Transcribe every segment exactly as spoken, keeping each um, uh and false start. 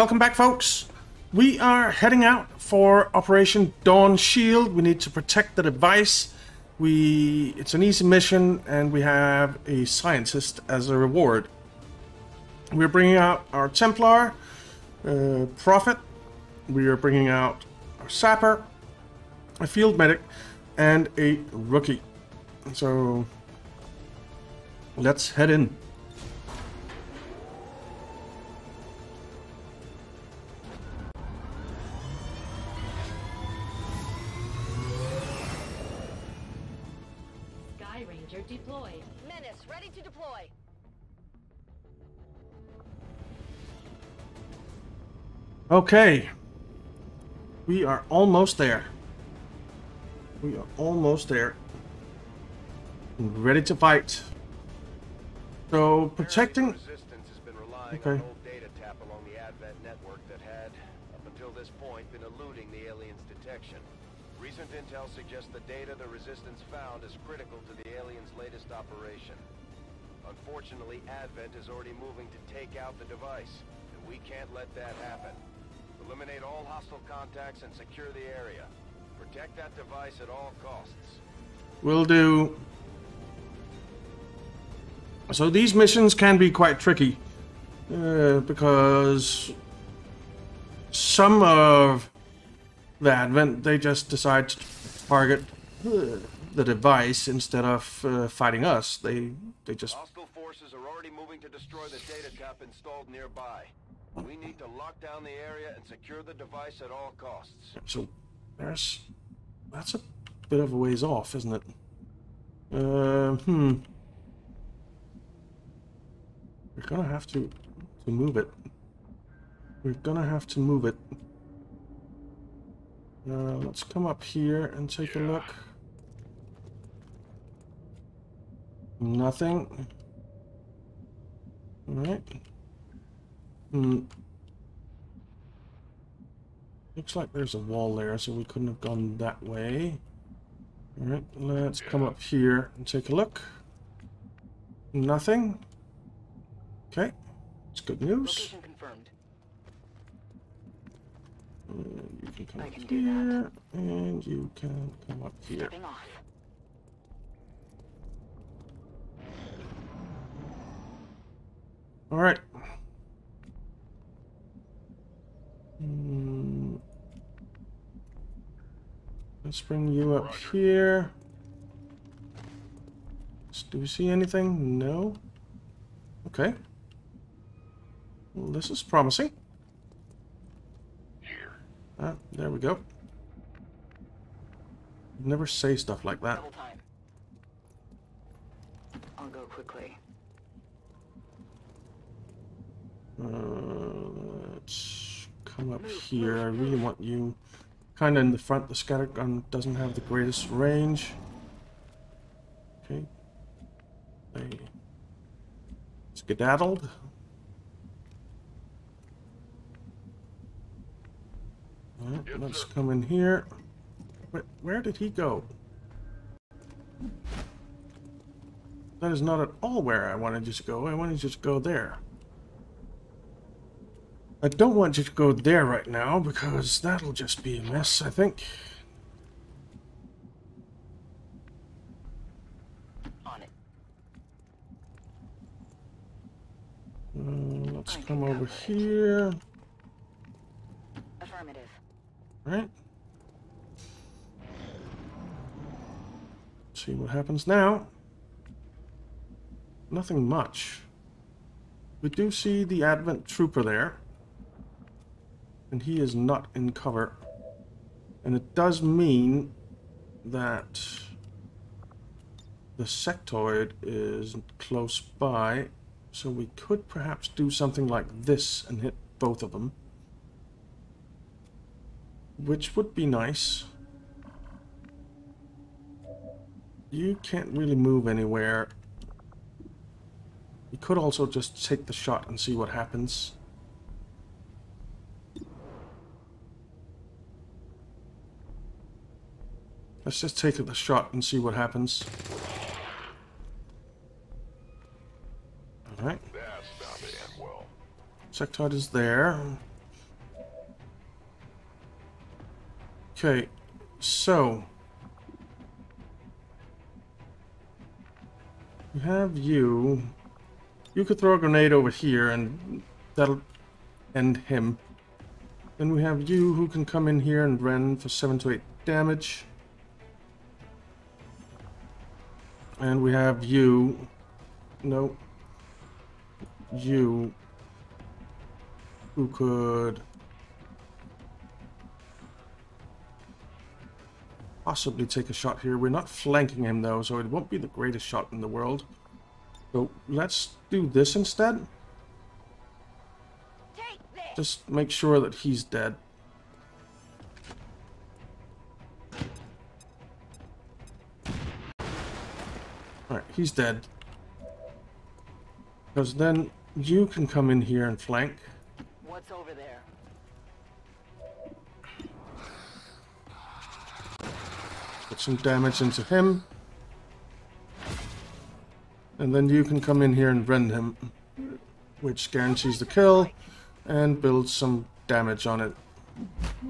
Welcome back, folks. We are heading out for Operation Dawn Shield. We need to protect the device. We it's an easy mission, and we have a scientist as a reward. We're bringing out our Templar, uh, Prophet. We are bringing out our Sapper, a Field Medic, and a Rookie. So let's head in. Deployed. Menace ready to deploy. Okay. We are almost there. We are almost there. Ready to fight. So protecting resistance has been relying okay. on old data tap along the Advent network that had, up until this point, been eluding the aliens' detection. Recent intel suggests the data the Resistance found is critical to the aliens' latest operation. Unfortunately, Advent is already moving to take out the device, and we can't let that happen. Eliminate all hostile contacts and secure the area. Protect that device at all costs. Will do. So these missions can be quite tricky, uh, because some of the Advent, they just decide to target uh, the device instead of uh, fighting us. They they just hostile forces are already moving to destroy the data tap installed nearby. We need to lock down the area and secure the device at all costs. So there's that's a bit of a ways off, isn't it? Uh, hmm. We're gonna have to to move it. We're gonna have to move it. Uh, let's come up here and take yeah. a look. Nothing. All right. Hmm. Looks like there's a wall there, so we couldn't have gone that way. All right. Let's yeah. come up here and take a look. Nothing. Okay. It's good news. Uh, you can come I up can here, and you can come up here. All right. Mm. Let's bring you up Roger. here. Do we see anything? No. Okay. Well, this is promising. Ah, there we go. Never say stuff like that. Double time. I'll go quickly. Uh, let's come up here. I really want you kind of in the front. The scattergun doesn't have the greatest range. Okay. They skedaddled. Right, let's come in here. Wait, where did he go? That is not at all where I wanted you to go. I wanted you to go there. I don't want you to go there right now because that'll just be a mess, I think. On it. Uh, let's come over it. here. Affirmative. Right. See what happens now. Nothing much. We do see the Advent trooper there. And he is not in cover. And it does mean that the sectoid is close by. So we could perhaps do something like this and hit both of them. Which would be nice. You can't really move anywhere. You could also just take the shot and see what happens. Let's just take the shot and see what happens. Alright. Sectoid is there. Okay, so we have you. You could throw a grenade over here, and that'll end him. Then we have you, who can come in here and rend for seven to eight damage. And we have you. No. You. Who could possibly take a shot here. We're not flanking him though, so it won't be the greatest shot in the world. So let's do this instead. Take this. Just make sure that he's dead. Alright, he's dead. Because then you can come in here and flank. What's over there? Put some damage into him. And then you can come in here and rend him, which guarantees the kill and builds some damage on it.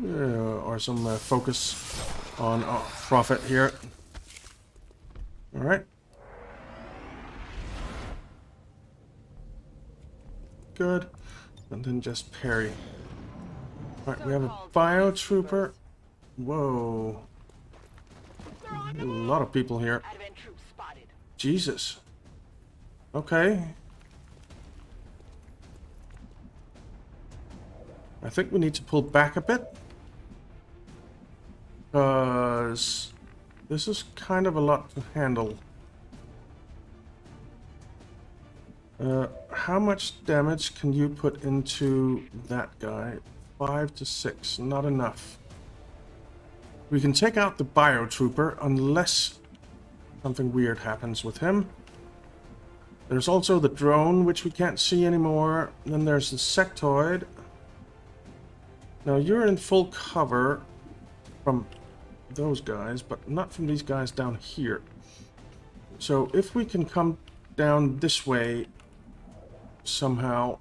Uh, or some uh, focus on uh, Prophet here. Alright. Good. And then just parry. Alright, we have a biotrooper. Whoa. A lot of people here. Jesus. Okay. I think we need to pull back a bit. Because this is kind of a lot to handle. Uh, how much damage can you put into that guy? Five to six, not enough. We can take out the biotrooper unless something weird happens with him. There's also the drone, which we can't see anymore. Then there's the sectoid. Now you're in full cover from those guys, but not from these guys down here. So if we can come down this way somehow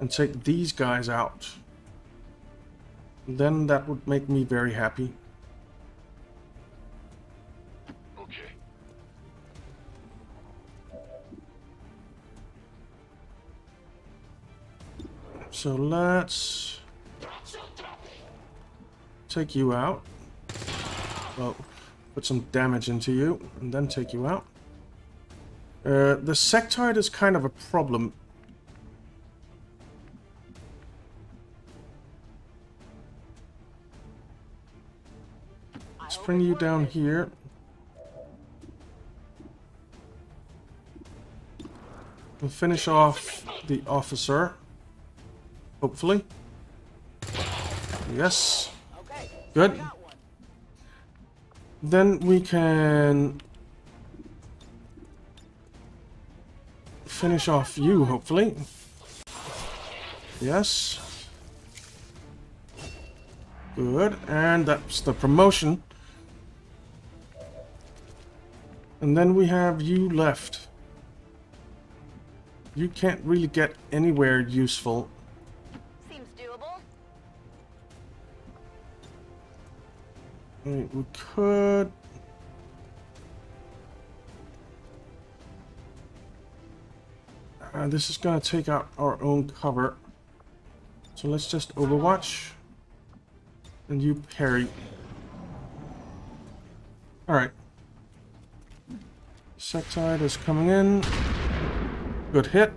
and take these guys out, then that would make me very happy. Okay. So let's take you out. Well, put some damage into you and then take you out. Uh, the sectoid is kind of a problem. Let's bring you down here. We'll finish off the officer. Hopefully. Yes. Good. Then we can finish off you, hopefully. Yes. Good. And that's the promotion. And then we have you left. You can't really get anywhere useful. Seems doable. We could uh, this is gonna take out our own cover. So let's just overwatch. And you parry. Alright. Sectoid is coming in. Good hit.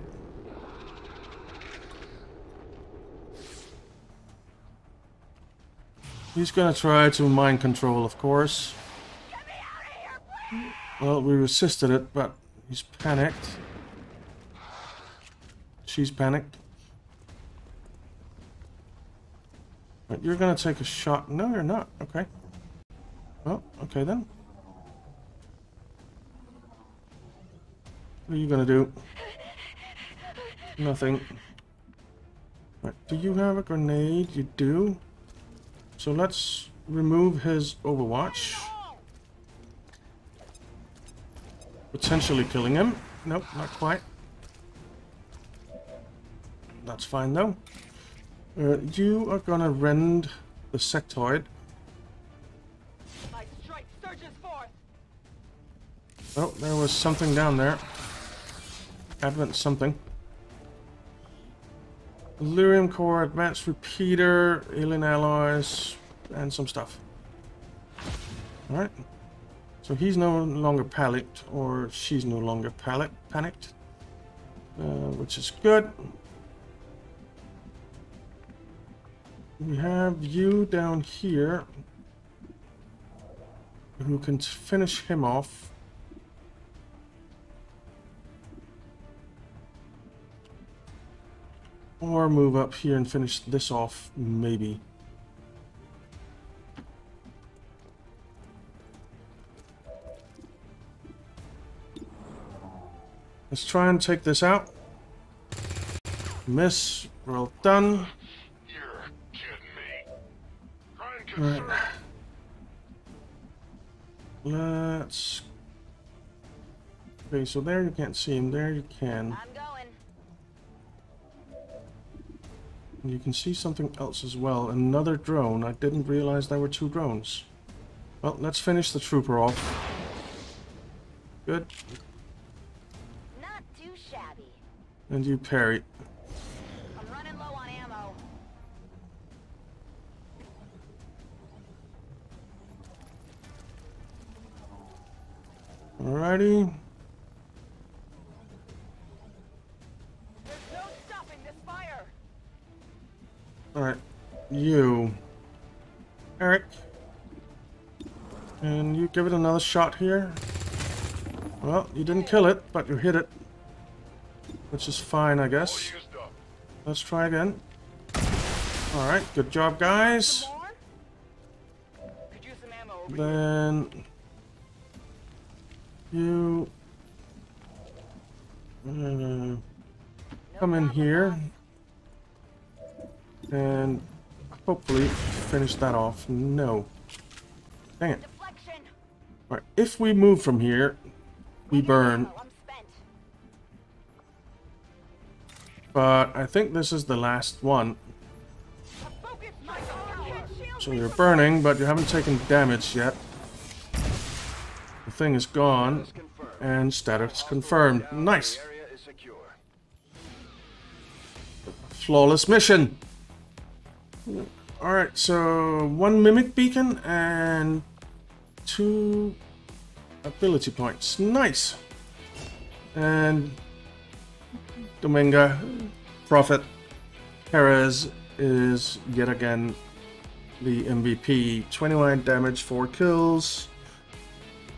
He's gonna try to mind control, of course. Get me out of here, please! Well, we resisted it, but he's panicked. She's panicked. But you're gonna take a shot. No, you're not. Okay. Well, okay then. What are you gonna do? Nothing. Right. Do you have a grenade? You do. So let's remove his overwatch. Potentially killing him. Nope, not quite. That's fine though. Uh, you are gonna rend the Sectoid. My strike surges forth. Oh, there was something down there. Advent something. Illyrium core, advanced repeater, alien alloys, and some stuff. Alright. So he's no longer panicked, or she's no longer panic panicked. Uh, which is good. We have you down here who can finish him off. Or move up here and finish this off, maybe. Let's try and take this out. Miss. Well done. You're kidding me. Try and conserve. Right. Let's. Okay, so there you can't see him. There you can. I'm going. You can see something else as well. Another drone. I didn't realize there were two drones. Well, let's finish the trooper off. Good. Not too shabby. And you parry. I'm running low on ammo. Alrighty. Alright, you, Eric, and you give it another shot here. Well, you didn't kill it, but you hit it, which is fine, I guess. Let's try again. Alright, good job, guys. Then, you uh, come in here. And hopefully finish that off. No. Dang it. Alright, if we move from here, we burn. But I think this is the last one. So you're burning, but you haven't taken damage yet. The thing is gone. And status confirmed. Nice! Flawless mission! Alright, so one Mimic Beacon and two ability points. Nice! And Dominga, Prophet, Perez is yet again the M V P. twenty-nine damage, four kills.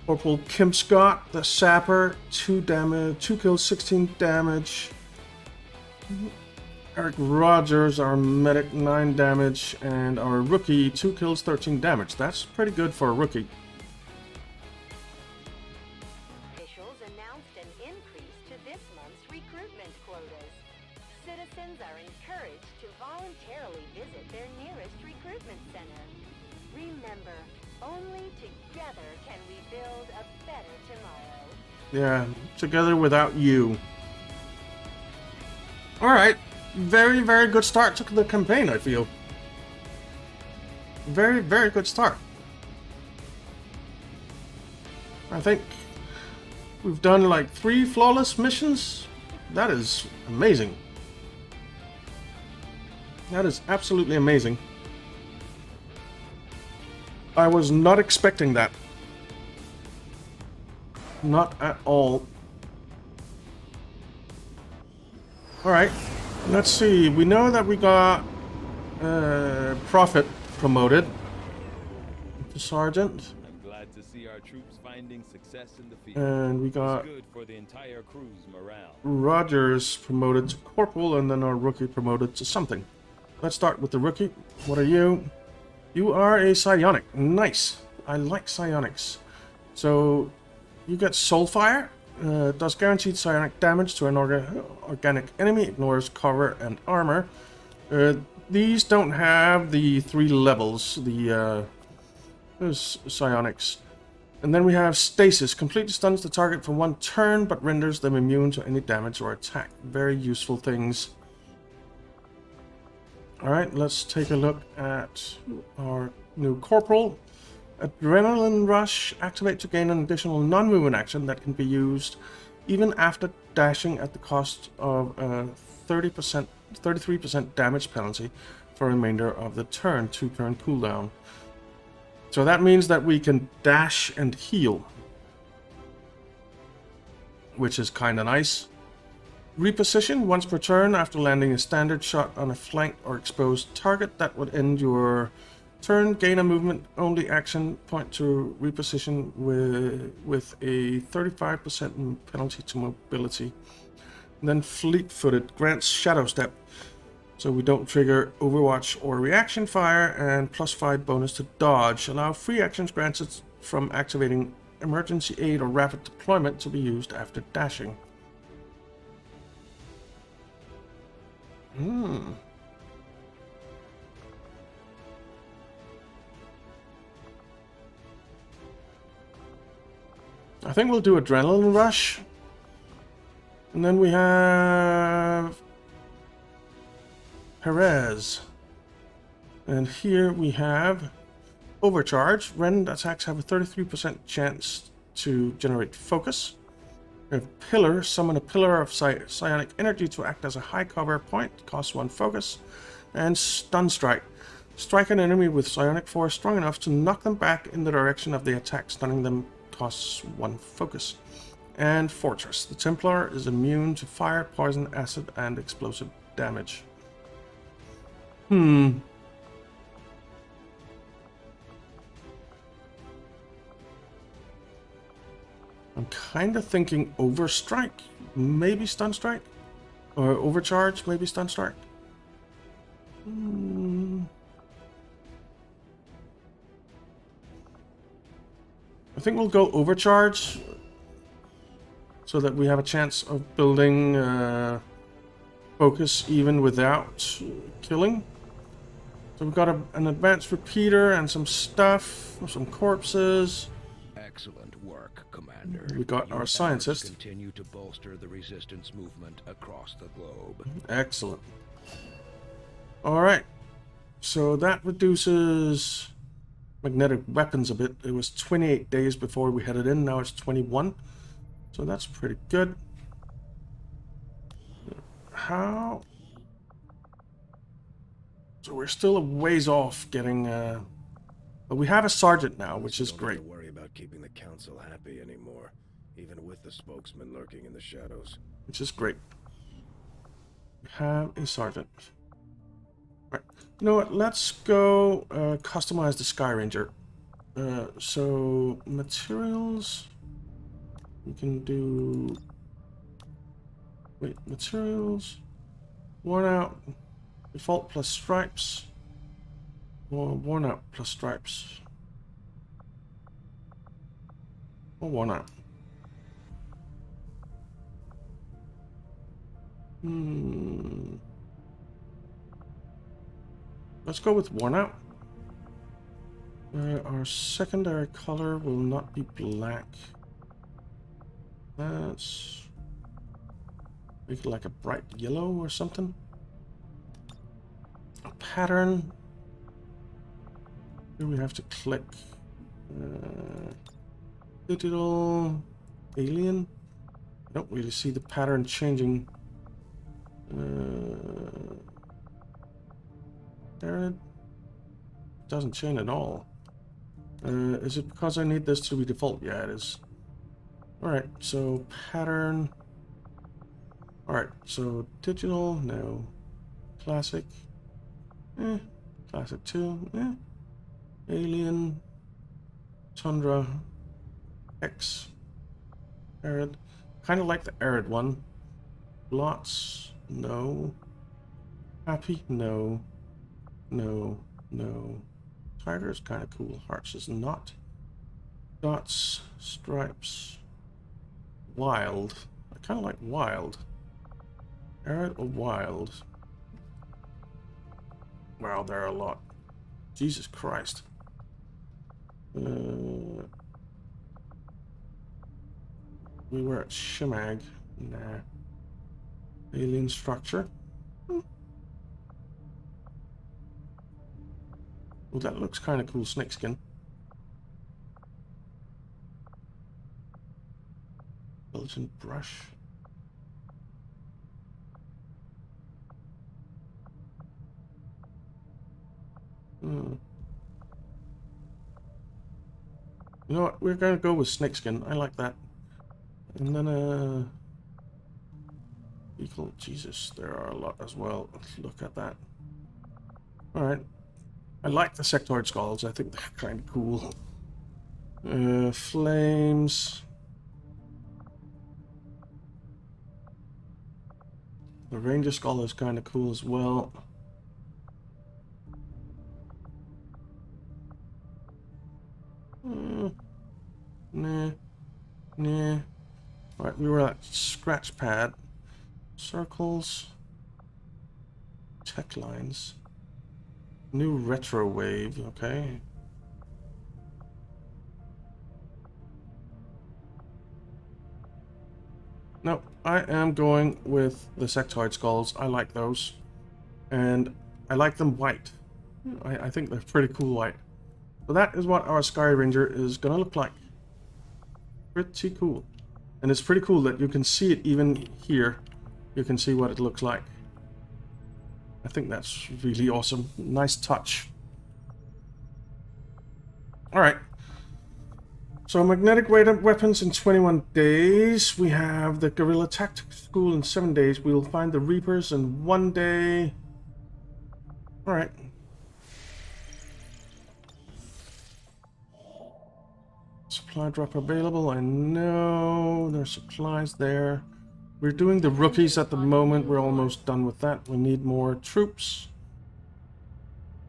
Corporal Kim Scott, the Sapper, two damage, two kills, sixteen damage. Eric Rogers, our medic, nine damage, and our rookie, two kills, thirteen damage. That's pretty good for a rookie. Officials announced an increase to this month's recruitment quotas. Citizens are encouraged to voluntarily visit their nearest recruitment center. Remember, only together can we build a better tomorrow. Yeah, together without you. All right. Very, very good start to the campaign, I feel. Very, very good start. I think we've done like three flawless missions. That is amazing. That is absolutely amazing. I was not expecting that. Not at all. Alright. Let's see, we know that we got uh, Prophet promoted to sergeant. I'm glad to see our troops finding success in the field. And we got good for the entire crew's morale. Rogers promoted to corporal, and then our rookie promoted to something. Let's start with the rookie. What are you? You are a psionic. Nice. I like psionics. So you get Soulfire. Uh, does guaranteed psionic damage to an orga organic enemy, ignores cover and armor. Uh, these don't have the three levels, the uh, those psionics. And then we have Stasis. Completely stuns the target for one turn, but renders them immune to any damage or attack. Very useful things. Alright, let's take a look at our new corporal. Adrenaline Rush. Activate to gain an additional non-movement action that can be used even after dashing at the cost of a thirty percent, thirty-three percent damage penalty for the remainder of the turn. Two-turn cooldown. So that means that we can dash and heal, which is kind of nice. Reposition once per turn after landing a standard shot on a flanked or exposed target. That would end your turn. Gain a movement only action point to reposition with, with a thirty-five percent penalty to mobility. And then fleet-footed grants shadow step, so we don't trigger overwatch or reaction fire, and plus five bonus to dodge. Allow free actions granted from activating emergency aid or rapid deployment to be used after dashing. Hmm. I think we'll do Adrenaline Rush. And then we have Perez. And here we have Overcharge. Rend attacks have a thirty-three percent chance to generate focus. We have Pillar. Summon a pillar of psi psionic energy to act as a high cover point. Costs one focus. And Stun Strike. Strike an enemy with psionic force strong enough to knock them back in the direction of the attack, stunning them. Costs one focus. And Fortress. The Templar is immune to fire, poison, acid, and explosive damage. Hmm. I'm kind of thinking Overstrike, maybe Stun Strike, or Overcharge, maybe Stun Strike. Hmm. I think we'll go Overcharge, so that we have a chance of building uh, focus even without killing. So we've got a, an advanced repeater and some stuff, some corpses. Excellent work, Commander. We got Your our scientist. Continue to bolster the resistance movement across the globe. Excellent. All right. So that reduces magnetic weapons a bit. It was twenty-eight days before we headed in. Now it's twenty-one. So that's pretty good. How? So we're still a ways off getting uh but we have a sergeant now, which is great. Don't worry about keeping the council happy anymore, even with the spokesman lurking in the shadows. Which is great. We have a sergeant. Right. You know what? Let's go uh, customize the Sky Ranger. Uh, so materials, we can do. Wait, materials, worn out, default plus stripes, or worn out plus stripes, or worn out. Hmm. Let's go with worn out. Uh, our secondary color will not be black. Let's make it like a bright yellow or something. A pattern. Here we have to click uh, digital alien. I don't really see the pattern changing. Uh, There it doesn't change at all. Uh, is it because I need this to be default? Yeah, it is. Alright, so pattern. Alright, so digital, no. Classic. Eh. Classic two. Eh. Alien. Tundra. X. Arid. Kind of like the arid one. Lots. No. Happy. No. No, no. Tiger is kind of cool. Hearts is not. Dots, stripes, wild. I kind of like wild. Arid or wild? Wow, there are a lot. Jesus Christ. Uh, we were at Shimag. Nah. Alien structure. Oh, that looks kind of cool, snake skin. Skeleton brush. Hmm. You know what? We're going to go with snakeskin. I like that. And then, uh... vehicle. Jesus, there are a lot as well. Let's look at that. Alright. I like the sectoid skulls. I think they're kind of cool. Uh, flames. The ranger skull is kind of cool as well. Mm, nah, nah. Alright, we were at scratch pad. Circles. Tech lines. New retro wave, okay. No, I am going with the sectoid skulls. I like those. And I like them white. I, I think they're pretty cool white. So that is what our Sky Ranger is going to look like. Pretty cool. And it's pretty cool that you can see it even here. You can see what it looks like. I think that's really awesome. Nice touch. Alright. So magnetic weapons in twenty-one days. We have the Guerrilla Tactics School in seven days. We will find the Reapers in one day. Alright. Supply drop available. I know there's supplies there. We're doing the rookies at the moment. We're almost done with that. We need more troops.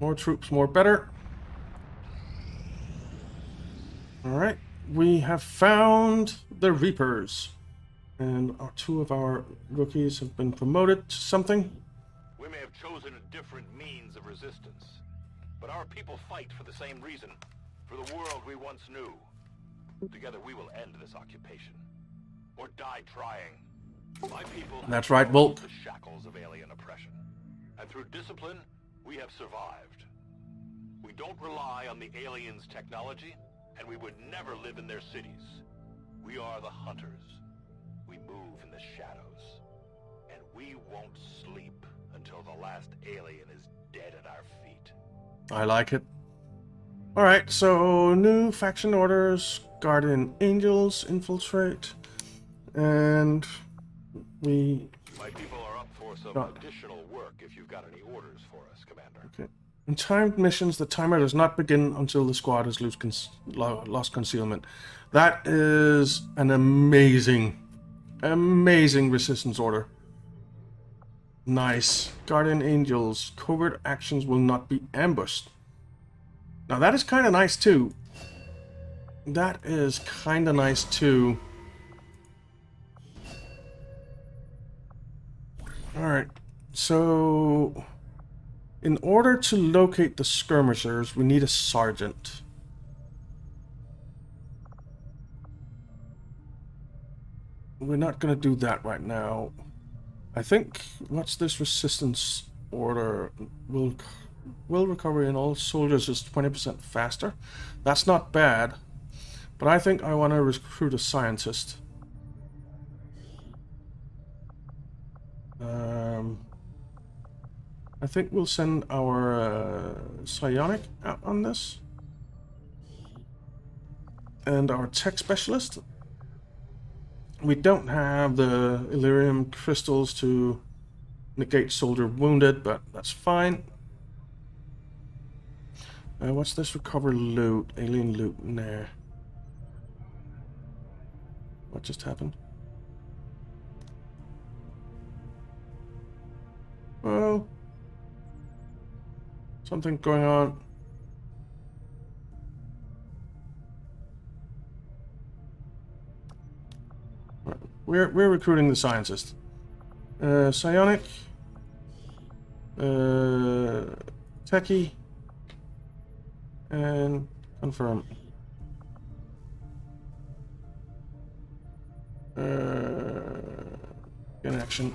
More troops, more better. Alright, we have found the Reapers. And our, two of our rookies have been promoted to something. We may have chosen a different means of resistance, but our people fight for the same reason. For the world we once knew. Together we will end this occupation, or die trying. My people have That's right, Volk. The shackles of alien oppression, and through discipline, we have survived. We don't rely on the aliens' technology, and we would never live in their cities. We are the hunters. We move in the shadows, and we won't sleep until the last alien is dead at our feet. I like it. Alright, so new faction orders, Guardian Angels, infiltrate, and we... My people are up for some got... additional work if you've got any orders for us, Commander. Okay. In timed missions, the timer does not begin until the squad has lost, con lost concealment. That is an amazing, amazing resistance order. Nice. Guardian Angels, covert actions will not be ambushed. Now that is kind of nice too. That is kind of nice too. Alright, so in order to locate the skirmishers, we need a sergeant. We're not going to do that right now. I think, what's this resistance order? We'll... Will recovery in all soldiers is twenty percent faster. That's not bad, but I think I want to recruit a scientist. Um, I think we'll send our uh, psionic out on this. And our tech specialist. We don't have the Illyrium crystals to negate soldier wounded, but that's fine. Uh, what's this? Recover loot. Alien loot. Nah. What just happened? Well. Something going on. Right. We're, we're recruiting the scientist. Uh, psionic. Uh, techie. And confirm. Uh, in action.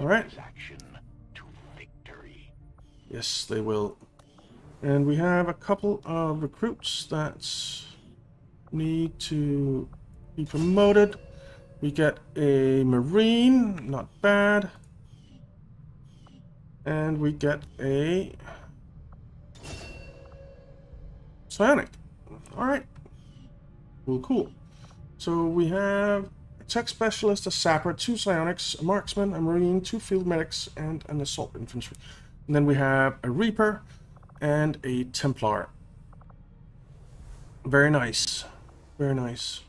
All right. Yes, they will. And we have a couple of recruits that need to be promoted. We get a Marine, not bad. And we get a Psionic. Alright. Cool, cool. So we have a Tech Specialist, a Sapper, two Psionics, a Marksman, a Marine, two Field Medics, and an Assault Infantry. And then we have a Reaper and a Templar. Very nice. Very nice.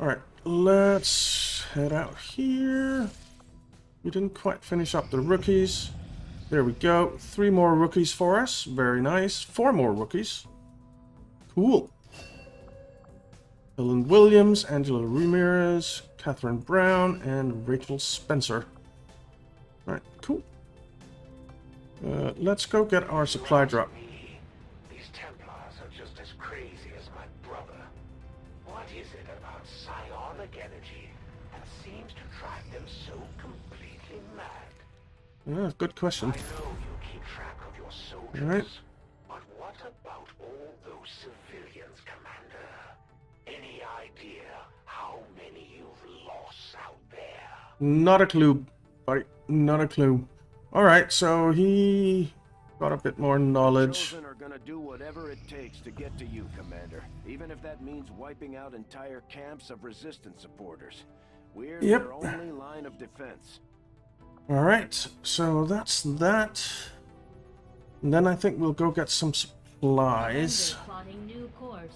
Alright, let's head out here. We didn't quite finish up the rookies. There we go. Three more rookies for us. Very nice. Four more rookies. Cool. Ellen Williams, Angela Ramirez, Catherine Brown, and Rachel Spencer. Alright, cool. Uh, let's go get our supply drop. These Templars are just as crazy as my brother. What is it about psionic energy that seems to drive them so completely mad? Yeah, good question. I know you keep track of your soldiers, all right. But what about all those civilians, Commander? Any idea how many you've lost out there? Not a clue, buddy. Not a clue. All right, so he got a bit more knowledge. Chosen are gonna do whatever it takes to get to you, Commander. Even if that means wiping out entire camps of resistance supporters. We're yep. Their only line of defense. All right, so that's that. And then I think we'll go get some supplies. Plotting new course.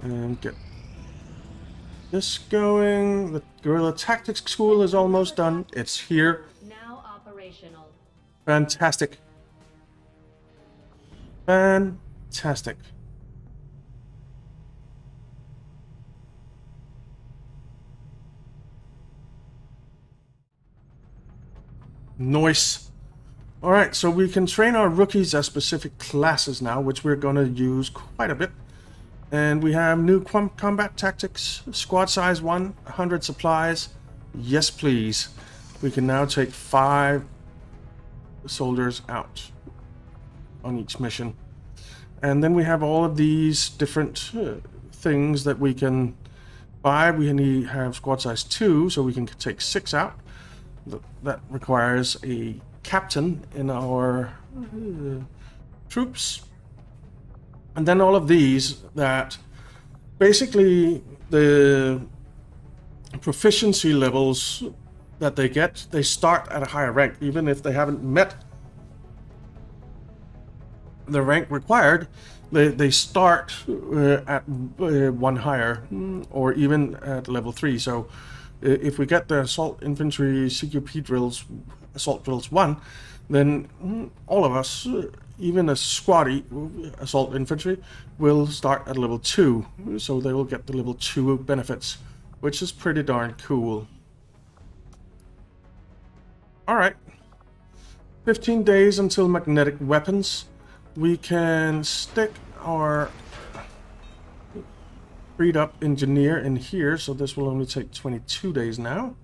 And get this going. The Guerrilla Tactics School is almost done. It's here. Now operational. Fantastic. Fantastic. Nice. All right, so we can train our rookies as specific classes now, which we're going to use quite a bit. And we have new combat tactics, squad size one, one hundred supplies. Yes, please. We can now take five soldiers out on each mission. And then we have all of these different uh, things that we can buy. We need have squad size two, so we can take six out. That requires a captain in our uh, troops. And then all of these that basically the proficiency levels that they get, they start at a higher rank, even if they haven't met the rank required, they, they start uh, at uh, one higher or even at level three. So if we get the assault infantry C Q P drills, assault drills one, then all of us, even a squaddy assault infantry, will start at level two. So they will get the level two benefits, which is pretty darn cool. Alright. fifteen days until magnetic weapons. We can stick our freed up engineer in here. So this will only take twenty-two days now.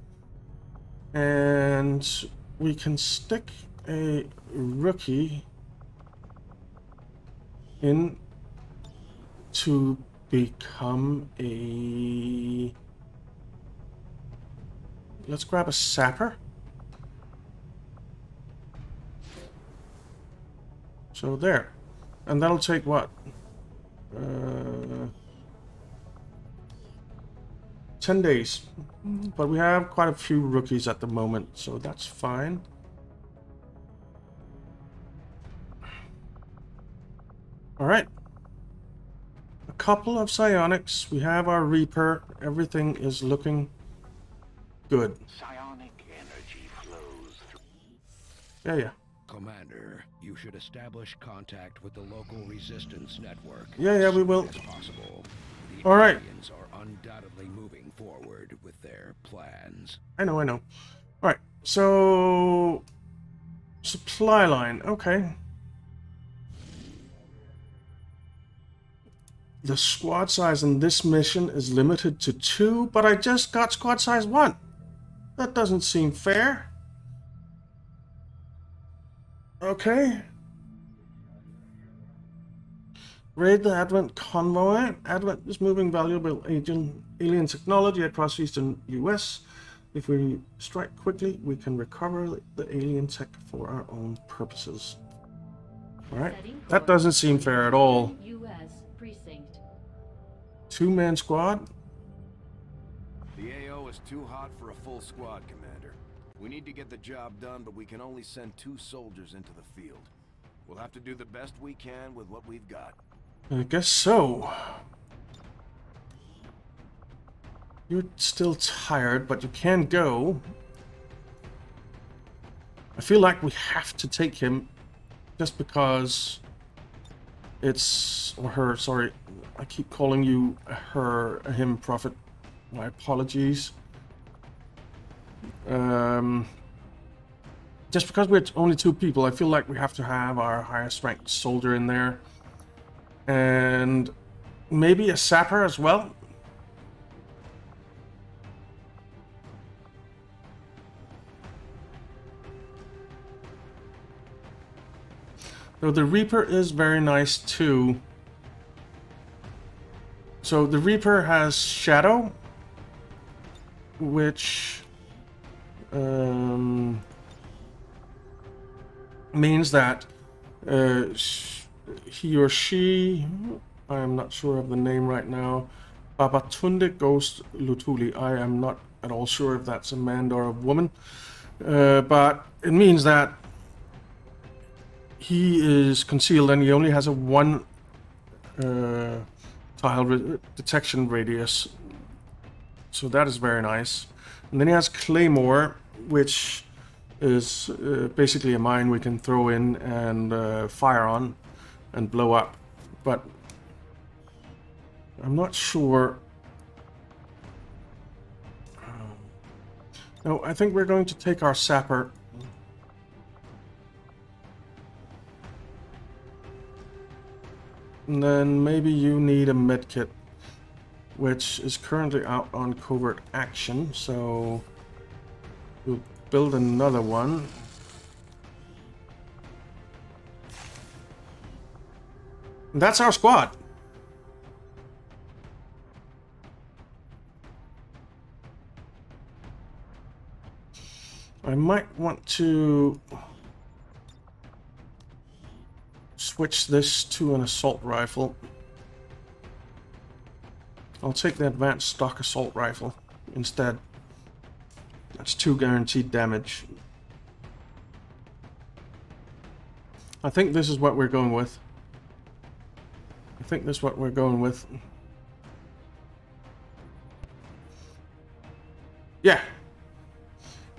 And we can stick a rookie in to become a... Let's grab a sapper. So there. And that'll take what? Uh, ten days. But we have quite a few rookies at the moment, so that's fine. All right, a couple of psionics. We have our Reaper. Everything is looking good. Psionic energy flows through. Yeah, yeah. Commander, you should establish contact with the local resistance network. Yeah, yeah, we will. As possible. The All right. Aliens are undoubtedly moving forward with their plans. I know, I know. All right, so supply line. Okay. The squad size in this mission is limited to two, but I just got squad size one. That doesn't seem fair. Okay. Raid the Advent convoy. Advent is moving valuable agent, alien technology across eastern U S If we strike quickly, we can recover the alien tech for our own purposes. Alright, that doesn't seem fair at all. Two-man squad? The A O is too hot for a full squad, Commander. We need to get the job done, but we can only send two soldiers into the field. We'll have to do the best we can with what we've got. I guess so. You're still tired, but you can go. I feel like we have to take him just because it's... or her, sorry. I keep calling you her, him, Prophet. My apologies. Um, just because we're only two people, I feel like we have to have our highest ranked soldier in there. And maybe a sapper as well. So the Reaper is very nice too. So the Reaper has Shadow, which um, means that uh, he or she, I am not sure of the name right now, Babatunde Ghost Lutuli. I am not at all sure if that's a man or a woman, uh, but it means that he is concealed and he only has a one uh, tile re detection radius, so that is very nice. And then he has Claymore, which is uh, basically a mine we can throw in and uh, fire on and blow up, but I'm not sure. Um, no, I think we're going to take our sapper. And then maybe you need a medkit, which is currently out on covert action, so we'll build another one. And that's our squad. I might want to switch this to an assault rifle. I'll take the advanced stock assault rifle instead. That's two guaranteed damage. I think this is what we're going with. I think this is what we're going with. Yeah.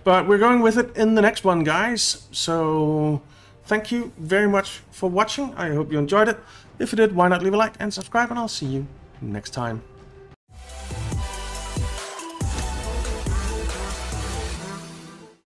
But we're going with it in the next one, guys. So thank you very much for watching. I hope you enjoyed it. If you did, why not leave a like and subscribe, and I'll see you next time.